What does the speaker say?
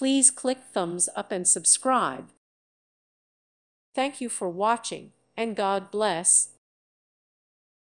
Please click thumbs up and subscribe. Thank you for watching, and God bless.